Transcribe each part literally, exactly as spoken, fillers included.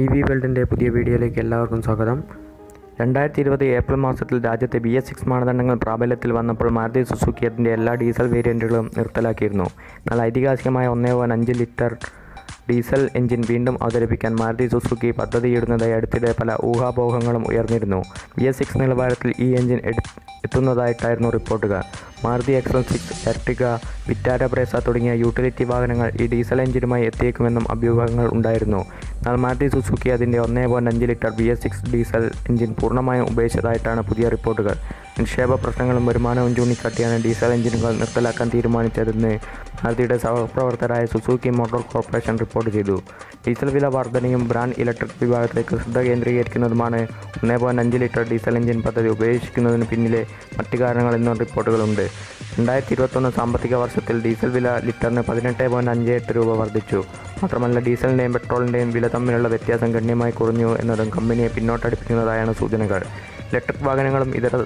E V വേൾഡിൻ്റെ പുതിയ വീഡിയോയിലേക്ക് എല്ലാവർക്കും സ്വാഗതം. രണ്ടായിരത്തി ഇരുപത് ഏപ്രിൽ മാസത്തിൽ രാജ്യത്തെ ബി എസ് സിക്സ് മാനദണ്ഡങ്ങൾ പ്രാബല്യത്തിൽ വന്നപ്പോൾ മാരുതി സുസുക്കി അതിൻ്റെ എല്ലാ ഡീസൽ വേരിയൻറ്റുകളും നിർത്തലാക്കിയിരുന്നു. എന്നാൽ ഐതിഹാസികമായ ഒന്നേ പോയിൻറ്റ് അഞ്ച് ലിറ്റർ ഡീസൽ എഞ്ചിൻ വീണ്ടും അവതരിപ്പിക്കാൻ മാരുതി സുസുക്കി പദ്ധതിയിടുന്നതായി അടുത്തിടെ പല ഊഹാപോഹങ്ങളും ഉയർന്നിരുന്നു. ബി എസ് സിക്സ് നിലവാരത്തിൽ ഈ എഞ്ചിൻ എത്തുന്നതായിട്ടായിരുന്നു റിപ്പോർട്ടുകൾ. Maruti XL six, Ertiga, Vitara Brezza തുടങ്ങിയ യൂട്ടിലിറ്റി വാഹനങ്ങൾ ഈ ഡീസൽ എഞ്ചിനുമായി എത്തിയേക്കുമെന്നും അഭ്യൂഹങ്ങൾ ഉണ്ടായിരുന്നു. എന്നാൽ മാരുതി സുസുക്കി അതിൻ്റെ ഒന്നേ പോയിൻറ്റ് അഞ്ച് litre B S six diesel engine പൂർണ്ണമായും ഉപേക്ഷിച്ചതായിട്ടാണ് പുതിയ റിപ്പോർട്ടുകൾ. നിക്ഷേപ പ്രശ്നങ്ങളും വരുമാനവും ചൂണ്ടിക്കാട്ടിയാണ് ഡീസൽ എഞ്ചിനുകൾ നിർത്തലാക്കാൻ തീരുമാനിച്ചതെന്ന് മാരുതിയുടെ സഹപ്രവർത്തകരായ സുസുക്കി മോട്ടോർ കോർപ്പറേഷൻ റിപ്പോർട്ട് ചെയ്തു. ഡീസൽ വില വർധനയും ബ്രാൻഡ് ഇലക്ട്രിക് വിഭാഗത്തിലേക്ക് ശ്രദ്ധ കേന്ദ്രീകരിക്കുന്നതുമാണ് ഒന്നേ പോയിൻറ്റ് അഞ്ച് ലിറ്റർ ഡീസൽ എഞ്ചിൻ പദ്ധതി ഉപേക്ഷിക്കുന്നതിന് പിന്നിലെ മറ്റ് കാരണങ്ങളെന്നും റിപ്പോർട്ടുകളുണ്ട്. രണ്ടായിരത്തി ഇരുപത്തൊന്ന് സാമ്പത്തിക വർഷത്തിൽ ഡീസൽ വില ലിറ്ററിന് പതിനെട്ട് പോയിൻറ്റ് അഞ്ച് എട്ട് രൂപ വർദ്ധിച്ചു. മാത്രമല്ല ഡീസലിൻ്റെയും പെട്രോളിൻ്റെയും വില തമ്മിലുള്ള വ്യത്യാസം ഗണ്യമായി കുറഞ്ഞു എന്നതും കമ്പനിയെ പിന്നോട്ടടിപ്പിക്കുന്നതായാണ് സൂചനകൾ. ഇലക്ട്രിക് വാഹനങ്ങളും ഇതര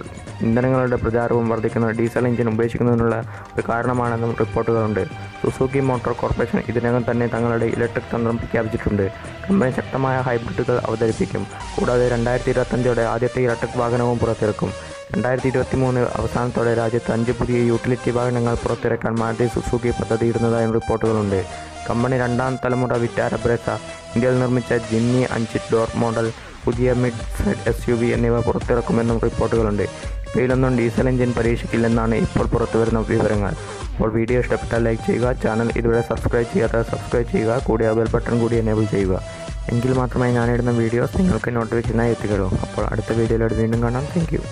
ഇന്ധനങ്ങളുടെ പ്രചാരവും വർദ്ധിക്കുന്ന ഡീസൽ എഞ്ചിൻ ഉപേക്ഷിക്കുന്നതിനുള്ള ഒരു കാരണമാണെന്നും റിപ്പോർട്ടുകളുണ്ട്. സുസുക്കി മോട്ടോർ കോർപ്പറേഷൻ ഇതിനകം തന്നെ തങ്ങളുടെ ഇലക്ട്രിക് തന്ത്രം പ്രഖ്യാപിച്ചിട്ടുണ്ട്. കമ്പനി ശക്തമായ ഹൈബ്രിഡുകൾ അവതരിപ്പിക്കും. കൂടാതെ രണ്ടായിരത്തി ഇരുപത്തഞ്ചോടെ ആദ്യത്തെ ഇലക്ട്രിക് വാഹനവും പുറത്തിറക്കും. രണ്ടായിരത്തി ഇരുപത്തി മൂന്ന് അവസാനത്തോടെ രാജ്യത്ത് അഞ്ച് പുതിയ യൂട്ടിലിറ്റി വാഹനങ്ങൾ പുറത്തിറക്കാൻ മാരുതി സുസുക്കി പദ്ധതിയിടുന്നതായും റിപ്പോർട്ടുകളുണ്ട്. കമ്പനി രണ്ടാം തലമുറ വിറ്റാര ബ്രേസ, ഇന്ത്യയിൽ നിർമ്മിച്ച ജിന്നി അഞ്ച് ഡോർ മോഡൽ, പുതിയ mid size S U V എന്നിവ പുറത്തിറക്കുമെന്നും റിപ്പോർട്ടുകളുണ്ട്. ഇവയിലൊന്നും ഡീസൽ എഞ്ചിൻ പരീക്ഷിക്കില്ലെന്നാണ് ഇപ്പോൾ പുറത്തുവരുന്ന വിവരങ്ങൾ. അപ്പോൾ വീഡിയോ ഇഷ്ടപ്പെട്ടാൽ ലൈക്ക് ചെയ്യുക. ചാനൽ ഇതുവരെ സബ്സ്ക്രൈബ് ചെയ്യാതെ സബ്സ്ക്രൈബ് ചെയ്യുക. കൂടി ബെൽ ബട്ടൺ കൂടി എനേബിൾ ചെയ്യുക. എങ്കിൽ മാത്രമേ ഞാനിടുന്ന വീഡിയോസ് നിങ്ങൾക്ക് നോട്ടിഫിക്കേഷനായി എത്തിക്കുള്ളൂ. അപ്പോൾ അടുത്ത വീഡിയോയിലോട് വീണ്ടും കാണാം. Thank U.